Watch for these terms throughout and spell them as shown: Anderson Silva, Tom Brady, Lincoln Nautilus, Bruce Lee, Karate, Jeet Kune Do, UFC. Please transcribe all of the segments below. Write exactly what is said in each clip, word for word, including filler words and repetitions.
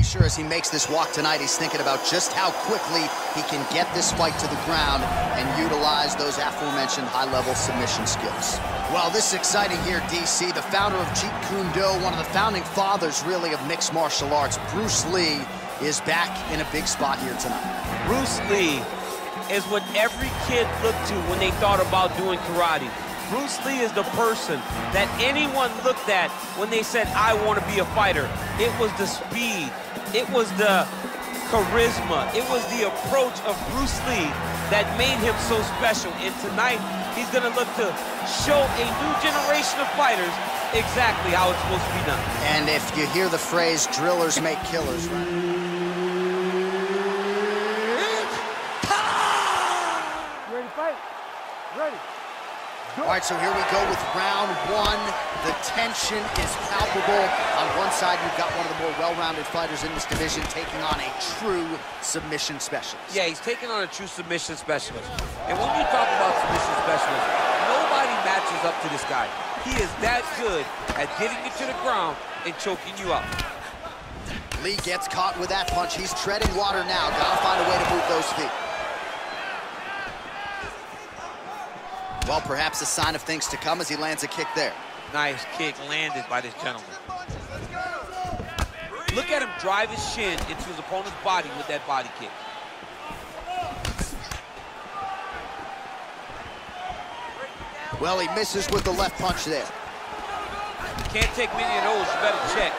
be sure as he makes this walk tonight, he's thinking about just how quickly he can get this fight to the ground and utilize those aforementioned high-level submission skills. Well, this is exciting here, D C. The founder of Jeet Kune Do, one of the founding fathers, really, of mixed martial arts, Bruce Lee, is back in a big spot here tonight. Bruce Lee is what every kid looked to when they thought about doing karate. Bruce Lee is the person that anyone looked at when they said, I want to be a fighter. It was the speed, it was the charisma, it was the approach of Bruce Lee that made him so special. And tonight, he's gonna look to show a new generation of fighters exactly how it's supposed to be done. And if you hear the phrase, drillers make killers, right? All right, so here we go with round one. The tension is palpable. On one side, you've got one of the more well-rounded fighters in this division taking on a true submission specialist. Yeah, he's taking on a true submission specialist. And when you talk about submission specialists, nobody matches up to this guy. He is that good at getting you to the ground and choking you up. Lee gets caught with that punch. He's treading water now. Gotta find a way to move those feet. Well, perhaps a sign of things to come as he lands a kick there. Nice kick landed by this gentleman. Look at him drive his shin into his opponent's body with that body kick. Well, he misses with the left punch there. Can't take many of those, you better check.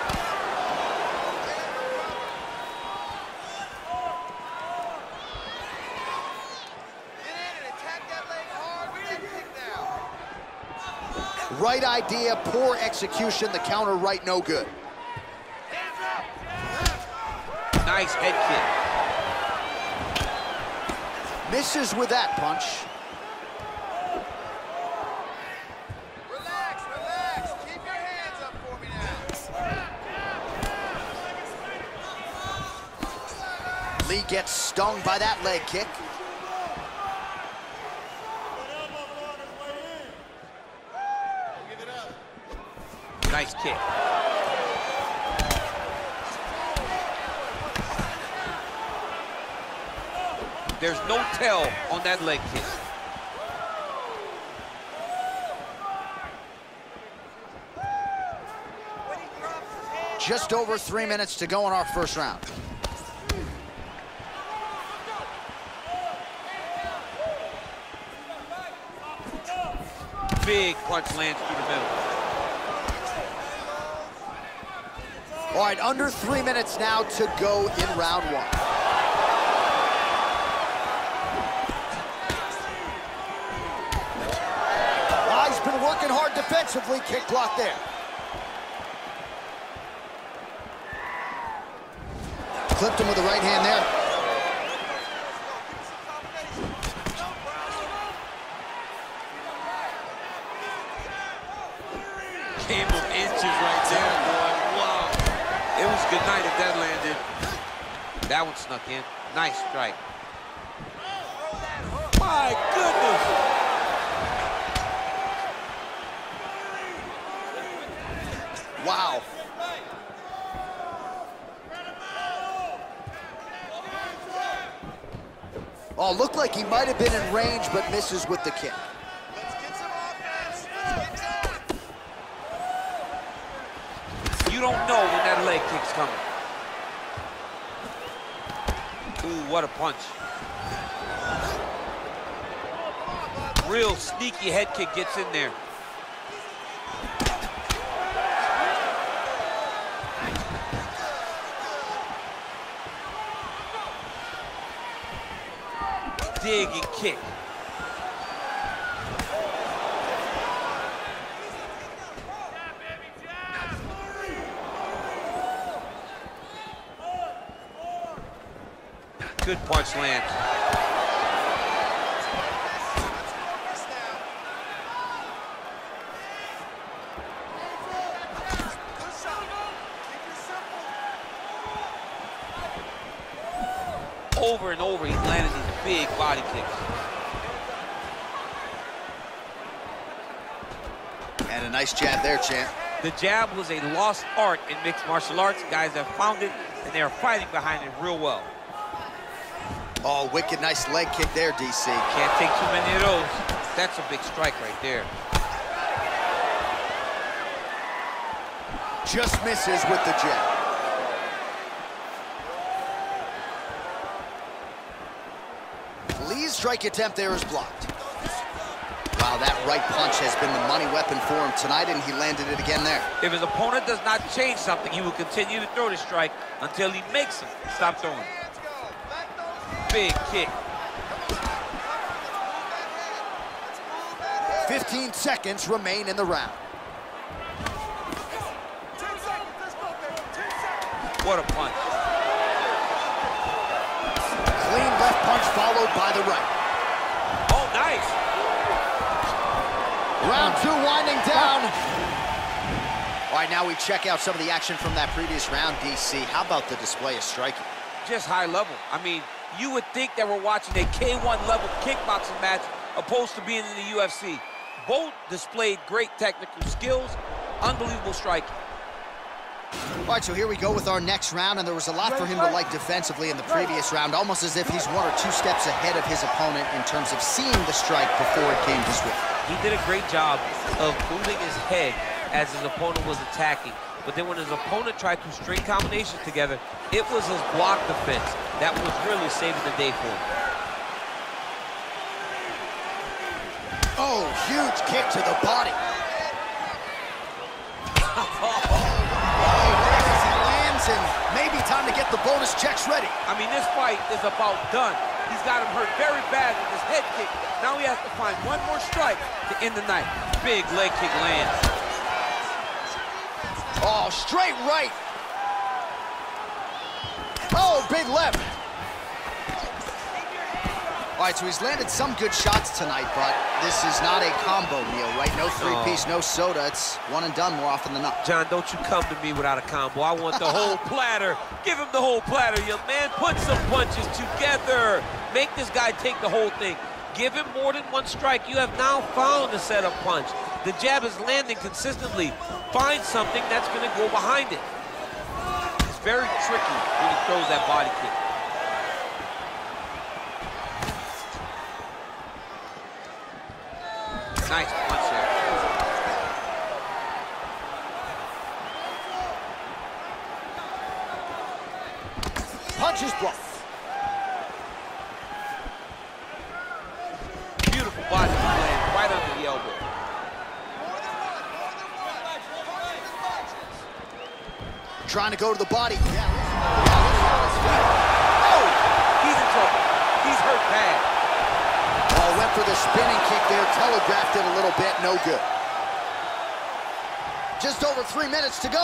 Right idea, poor execution, the counter right, no good. Nice head kick. Misses with that punch. Relax, relax, keep your hands up for me now. Lee gets stung by that leg kick. Nice kick. There's no tell on that leg kick. Just over three minutes to go in our first round. Big punch lands through the middle. All right, under three minutes now to go in round one. Well, he's been working hard defensively. Kick block there. Clipped him with the right hand there. Game of inches right there. It was good night if that landed. That one snuck in. Nice strike. My goodness! Wow. Oh, looked like he might have been in range, but misses with the kick. You don't know when that leg kick's coming. Ooh, what a punch. Real sneaky head kick gets in there. Dig and kick. Good punch lands. Over and over, he's landed these big body kicks. And a nice jab there, champ. The jab was a lost art in mixed martial arts. Guys have found it, and they are fighting behind it real well. Oh, wicked nice leg kick there, D C. Can't take too many of those. That's a big strike right there. Just misses with the jab. Lee's strike attempt there is blocked. Wow, that right punch has been the money weapon for him tonight, and he landed it again there. If his opponent does not change something, he will continue to throw the strike until he makes him stop throwing. Big kick. fifteen seconds remain in the round. What a punch. Clean left punch followed by the right. Oh, nice. Round two winding down. All right, now we check out some of the action from that previous round, D C. How about the display of striking? Just high level. I mean, you would think that we're watching a K one level kickboxing match opposed to being in the U F C. Both displayed great technical skills, unbelievable striking. All right, so here we go with our next round, and there was a lot for him to like defensively in the previous round, almost as if he's one or two steps ahead of his opponent in terms of seeing the strike before it came to switch. He did a great job of moving his head as his opponent was attacking. But then when his opponent tried to string combinations together, it was his block defense that was really saving the day for him. Oh, huge kick to the body. Maybe time to get the bonus checks ready. I mean, this fight is about done. He's got him hurt very bad with his head kick. Now he has to find one more strike to end the night. Big leg kick lands. Oh, straight right. Oh, big left. All right, so he's landed some good shots tonight, but this is not a combo meal, right? No three-piece, no soda. It's one and done more often than not. John, don't you come to me without a combo. I want the whole platter. Give him the whole platter, young man. Put some punches together. Make this guy take the whole thing. Give him more than one strike. You have now found the setup punch. The jab is landing consistently. Find something that's going to go behind it. It's very tricky when he throws that body kick. Nice punch there. Punch is blocked. Beautiful body land right under the elbow. Trying to go to the body. Yeah, oh, he's in trouble. He's hurt bad. Went for the spinning kick there, telegraphed it a little bit, no good. Just over three minutes to go.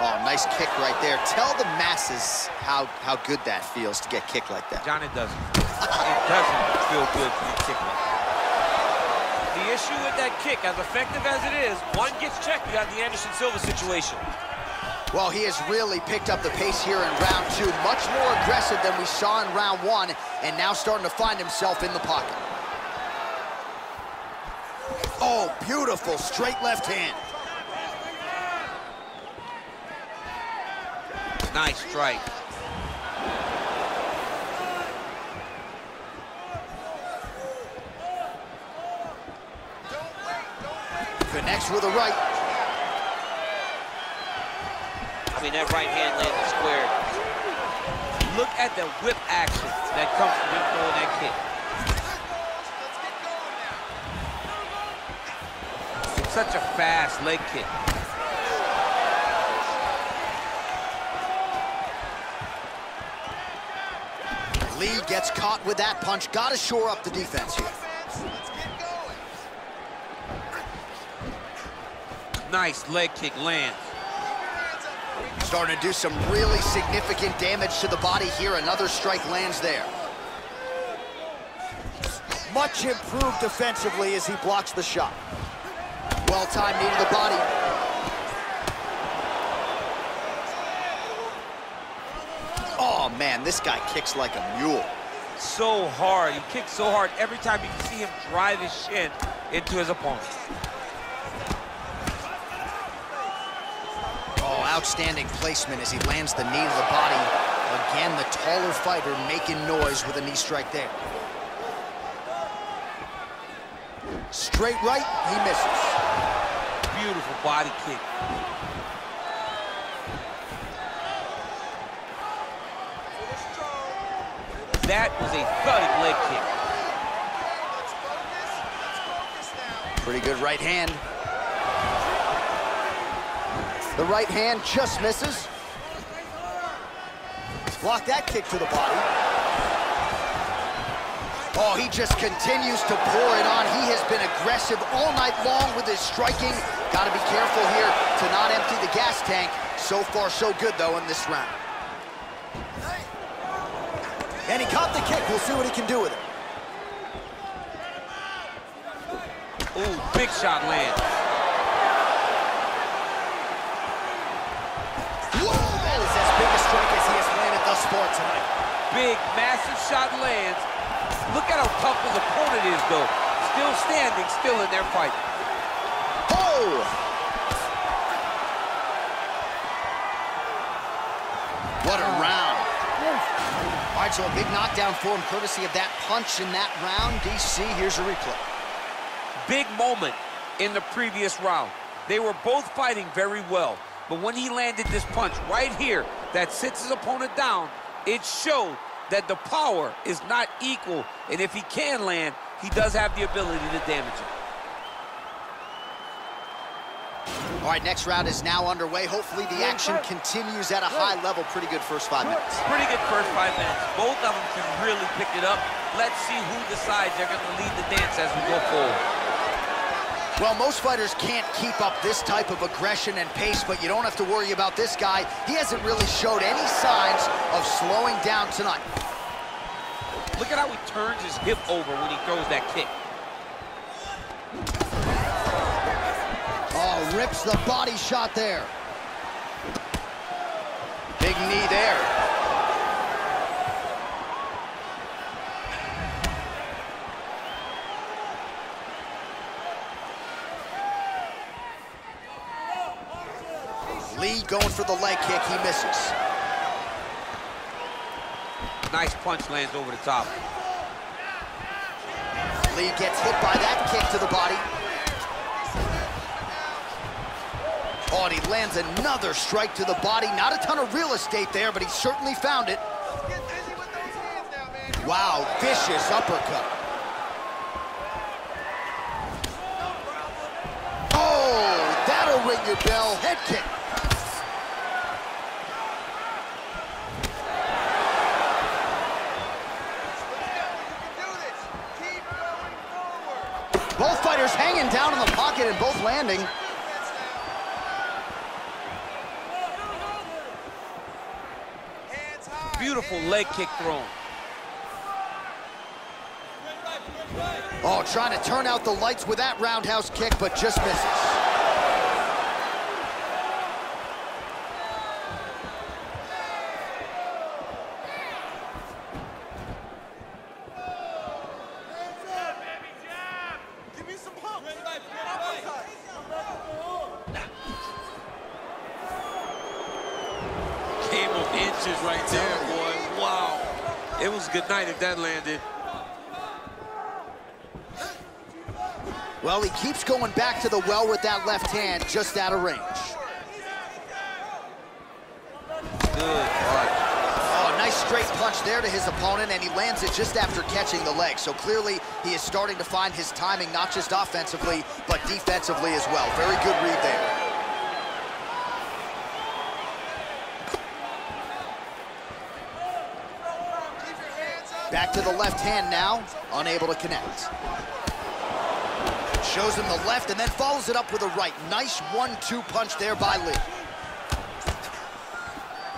Oh, nice kick right there. Tell the masses how, how good that feels to get kicked like that. John, it doesn't. It doesn't feel good to be kicked like that. The issue with that kick, as effective as it is, one gets checked. You got the Anderson Silva situation. Well, he has really picked up the pace here in round two. Much more aggressive than we saw in round one, and now starting to find himself in the pocket. Oh, beautiful straight left hand. Nice strike. Connects with a right. I mean, that right hand landed square. Look at the whip action that comes from him throwing that kick. It's such a fast leg kick. Lee gets caught with that punch. Gotta shore up the defense here. Nice leg kick lands. Starting to do some really significant damage to the body here. Another strike lands there. Much improved defensively as he blocks the shot. Well-timed knee to the body. Oh, man, this guy kicks like a mule. So hard. He kicks so hard every time you can see him drive his shin into his opponent. Oh, outstanding placement as he lands the knee to the body. Again, the taller fighter making noise with a knee strike there. Straight right, he misses. Beautiful body kick. That was a thudded leg kick. Pretty good right hand. The right hand just misses. Block that kick to the body. Oh, he just continues to pour it on. He has been aggressive all night long with his striking. Got to be careful here to not empty the gas tank. So far, so good, though, in this round. And he caught the kick. We'll see what he can do with it. Ooh, big shot lands. Tonight. Big, massive shot lands. Look at how tough his opponent is, though. Still standing, still in their fight. Oh! What a round. All right, so a big knockdown for him, courtesy of that punch in that round. D C, here's a replay. Big moment in the previous round. They were both fighting very well. But when he landed this punch right here that sits his opponent down, it showed that the power is not equal, and if he can land, he does have the ability to damage it. All right, next round is now underway. Hopefully the action continues at a high level. Pretty good first five minutes. Pretty good first five minutes. Both of them can really pick it up. Let's see who decides they're going to lead the dance as we go forward. Well, most fighters can't keep up this type of aggression and pace, but you don't have to worry about this guy. He hasn't really showed any signs of slowing down tonight. Look at how he turns his hip over when he throws that kick. Oh, rips the body shot there. Big knee there. Lee going for the leg kick, he misses. Nice punch lands over the top. Lee gets hit by that kick to the body. Oh, and he lands another strike to the body. Not a ton of real estate there, but he certainly found it. Wow, vicious uppercut. Oh, that'll ring your bell. Head kick. Both fighters hanging down in the pocket and both landing. Beautiful leg kick thrown. Oh, trying to turn out the lights with that roundhouse kick, but just misses. Inches right there, boy. Wow. It was a good night if that landed. Well, he keeps going back to the well with that left hand, just out of range. Good punch. Oh, nice straight punch there to his opponent, and he lands it just after catching the leg. So clearly, he is starting to find his timing, not just offensively, but defensively as well. Very good read there. Back to the left hand now, unable to connect. Shows him the left and then follows it up with a right. Nice one two punch there by Lee.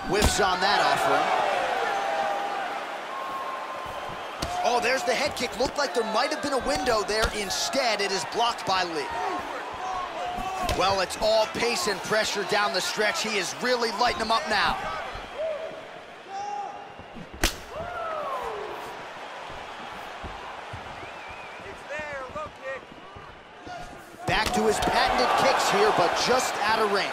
Whiffs on that offering. Oh, there's the head kick. Looked like there might have been a window there. Instead, it is blocked by Lee. Well, it's all pace and pressure down the stretch. He is really lighting him up now. to his patented kicks here, but just out of range.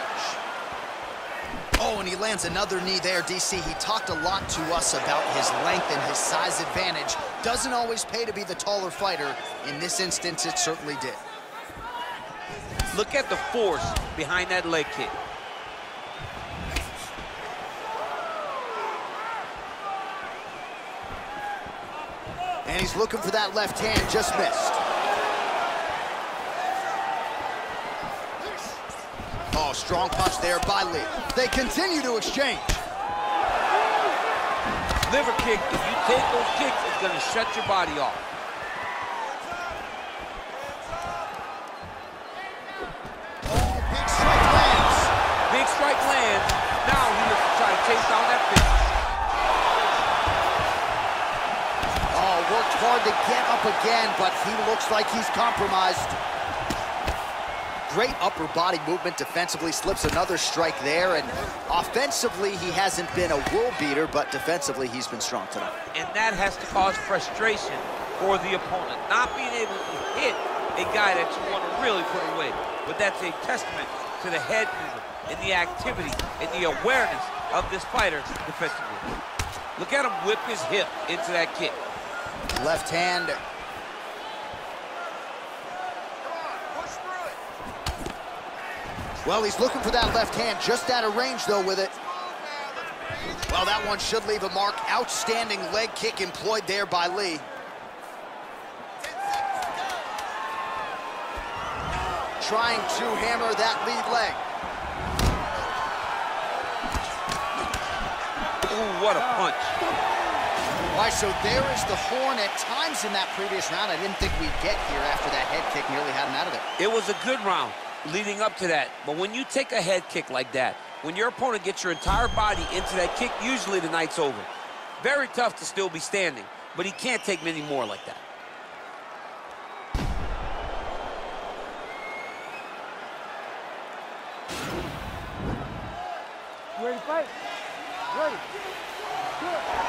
Oh, and he lands another knee there, D C. He talked a lot to us about his length and his size advantage. Doesn't always pay to be the taller fighter. In this instance, it certainly did. Look at the force behind that leg kick. And he's looking for that left hand, just missed. Oh, strong punch there by Lee. They continue to exchange. Liver kick, if you take those kicks, it's gonna shut your body off. Oh, big strike lands. Big strike lands. Now he looks to try to chase down that finish. Oh, worked hard to get up again, but he looks like he's compromised. Great upper body movement defensively, slips another strike there, and offensively he hasn't been a world beater, but defensively he's been strong tonight. And that has to cause frustration for the opponent, not being able to hit a guy that you want to really put away. But that's a testament to the head movement and the activity and the awareness of this fighter defensively. Look at him whip his hip into that kick. Left hand. Well, he's looking for that left hand, just out of range, though, with it. Well, that one should leave a mark. Outstanding leg kick employed there by Lee. Trying to hammer that lead leg. Ooh, what a punch. All right, so there is the horn. At times in that previous round, I didn't think we'd get here after that head kick nearly had him out of there. It was a good round leading up to that, but when you take a head kick like that, when your opponent gets your entire body into that kick, usually the night's over. Very tough to still be standing, but he can't take many more like that. You ready to fight? Ready. Good.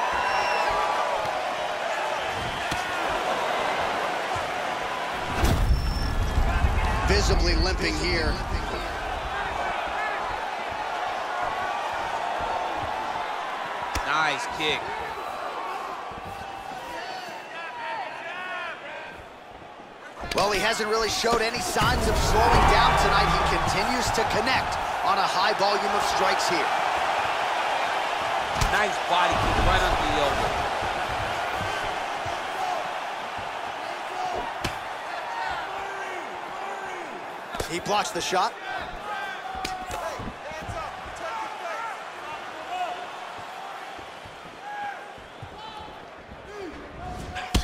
Visibly limping here. Nice kick. Well, he hasn't really showed any signs of slowing down tonight. He continues to connect on a high volume of strikes here. Nice body kick right under the elbow. He blocks the shot.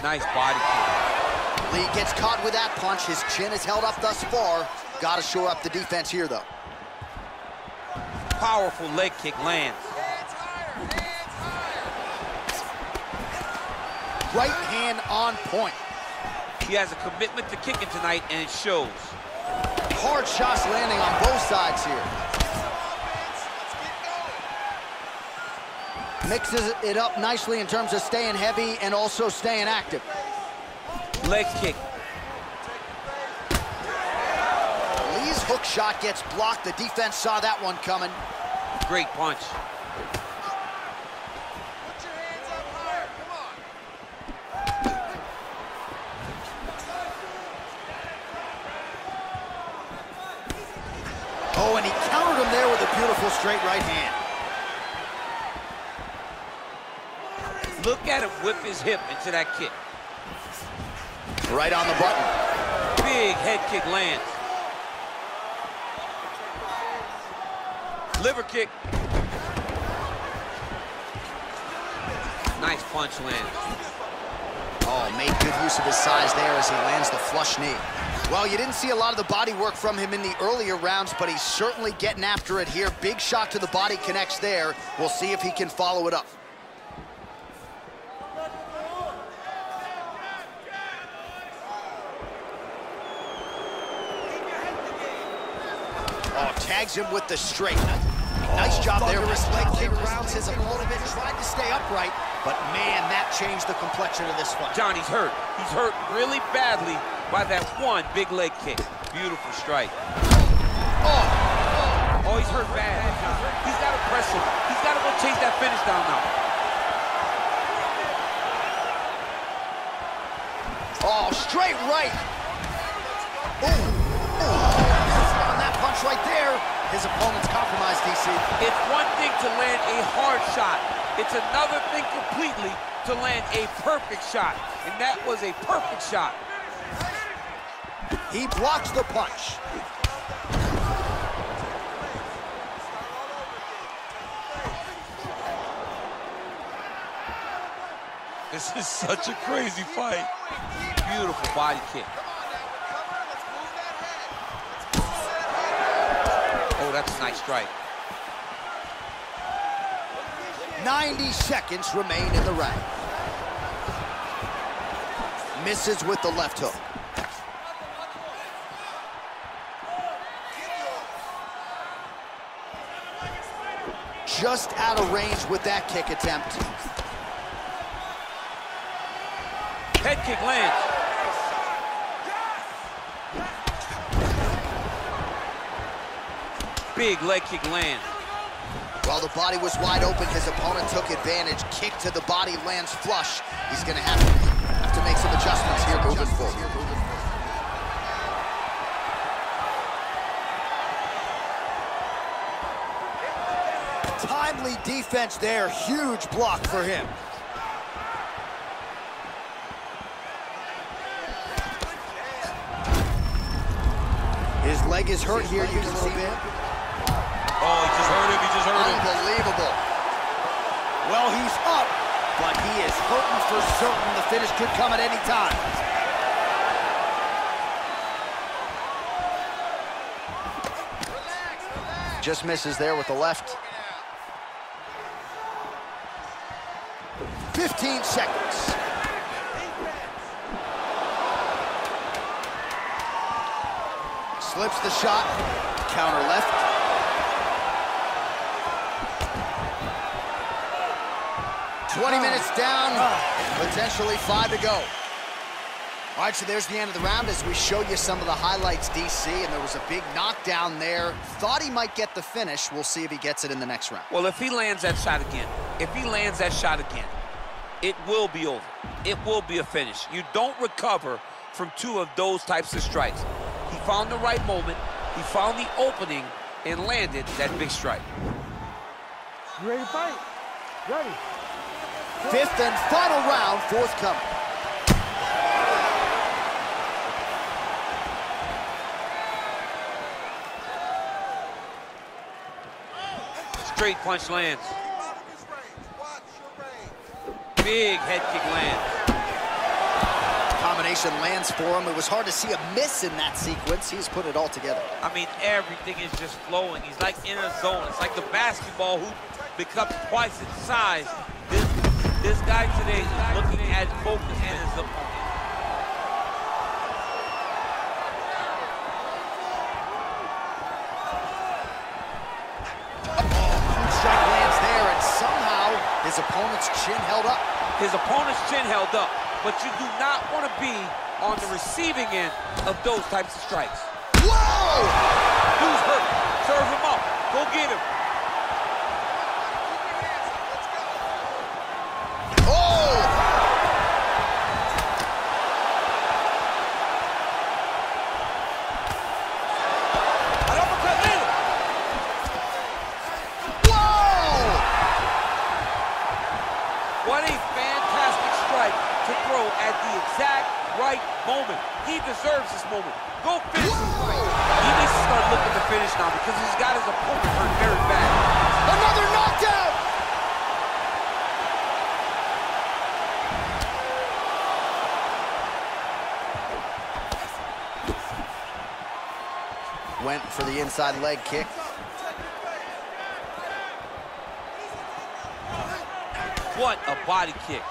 Nice body kick. Lee gets caught with that punch. His chin is held up thus far. Got to shore up the defense here, though. Powerful leg kick lands. Right hand on point. He has a commitment to kicking tonight, and it shows. Hard shots landing on both sides here. Mixes it up nicely in terms of staying heavy and also staying active. Leg kick. Lee's hook shot gets blocked. The defense saw that one coming. Great punch. Put your hands up higher. Come on. Oh, and he countered him there with a beautiful straight right hand. Look at him whip his hip into that kick. Right on the button. Big head kick lands. Liver kick. Nice punch lands. Oh, made good use of his size there as he lands the flush knee. Well, you didn't see a lot of the body work from him in the earlier rounds, but he's certainly getting after it here. Big shot to the body connects there. We'll see if he can follow it up. Oh, tags him with the straight. Nice oh, job there. His leg kick rounds his opponent, tried to stay upright, but man, that changed the complexion of this one. Johnny's hurt. He's hurt really badly. by that one big leg kick. Beautiful strike. Oh, oh, he's hurt bad. He's got to press him. He's got to go chase that finish down now. Oh, straight right. Ooh, ooh. On that punch right there, his opponent's compromised, D C. It's one thing to land a hard shot. It's another thing completely to land a perfect shot. And that was a perfect shot. He blocks the punch. This is such a crazy fight. Beautiful body kick. Oh, that's a nice strike. ninety seconds remain in the round. Misses with the left hook. Just out of range with that kick attempt. Head kick lands. Big leg kick lands. While the body was wide open, his opponent took advantage. Kick to the body lands flush. He's gonna have to, have to make some adjustments here moving forward. Timely defense there, huge block for him. His leg is hurt here, you can see it. Oh, he just hurt him, he just hurt him. Unbelievable. Well, he's up, but he is hurting for certain. The finish could come at any time. Relax, relax. Just misses there with the left. fifteen seconds. Slips the shot. Counter left. twenty minutes down. Potentially five to go. All right, so there's the end of the round as we showed you some of the highlights, D C, and there was a big knockdown there. Thought he might get the finish. We'll see if he gets it in the next round. Well, if he lands that shot again, if he lands that shot again, it will be over. It will be a finish. You don't recover from two of those types of strikes. He found the right moment, he found the opening, and landed that big strike. You ready to fight? Ready. Fifth and final round forthcoming. Straight punch lands. Big head kick lands. Combination lands for him. It was hard to see a miss in that sequence. He's put it all together. I mean, everything is just flowing. He's like in a zone. It's like the basketball hoop becomes twice its size. This, this guy today is looking at focus and his opponent. His opponent's chin held up. His opponent's chin held up, but you do not want to be on the receiving end of those types of strikes. Whoa! Who's hurt? Serve him up. Go get him. Moment. He deserves this moment. Go finish this fight. He needs to start looking to finish now because he's got his opponent hurt very bad. Another knockdown! Went for the inside leg kick. What a body kick.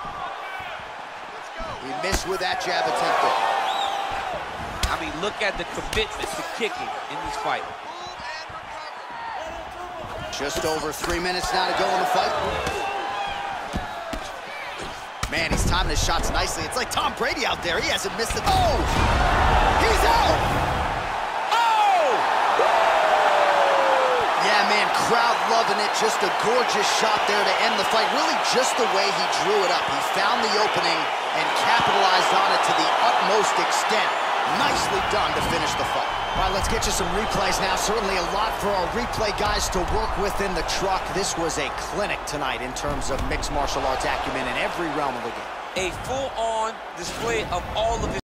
He missed with that jab attempt there. I mean, look at the commitment to kicking in this fight. Just over three minutes now to go in the fight. Man, he's timing his shots nicely. It's like Tom Brady out there. He hasn't missed it. Oh! He's out! Oh! Yeah, man, crowd loving it. Just a gorgeous shot there to end the fight. Really just the way he drew it up. He found the opening and capitalized on it to the utmost extent. Nicely done to finish the fight. All right, let's get you some replays now. Certainly a lot for our replay guys to work with in the truck. This was a clinic tonight in terms of mixed martial arts acumen in every realm of the game. A full-on display of all of his